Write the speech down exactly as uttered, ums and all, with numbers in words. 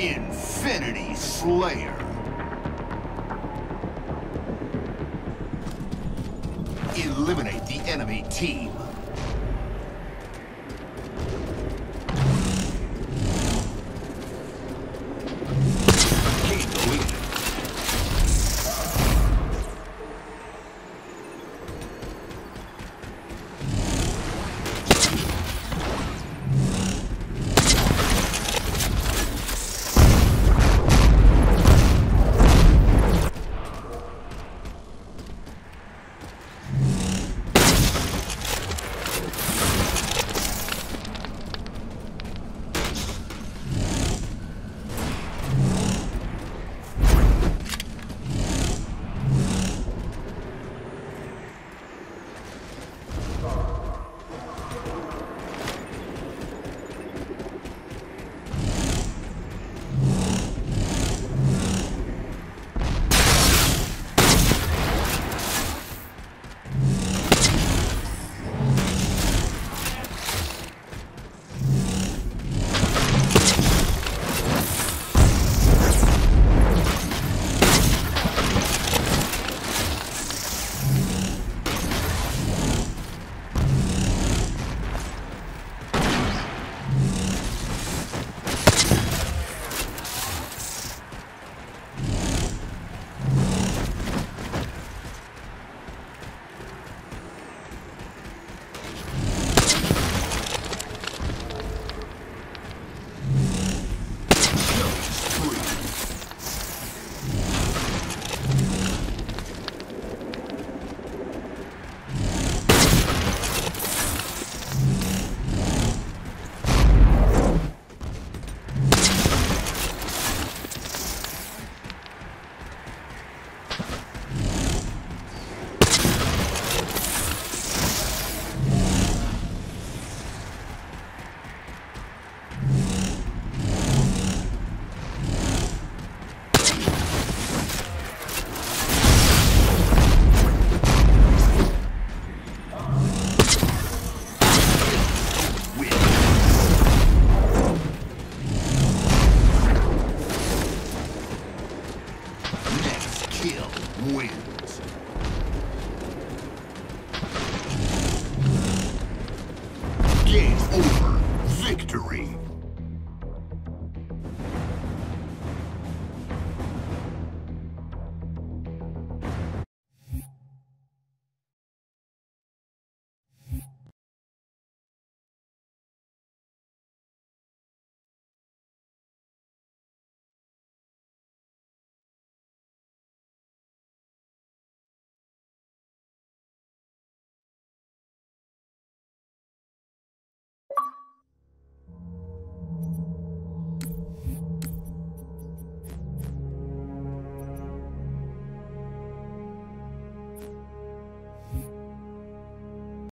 Infinity Slayer. Eliminate the enemy team. Win.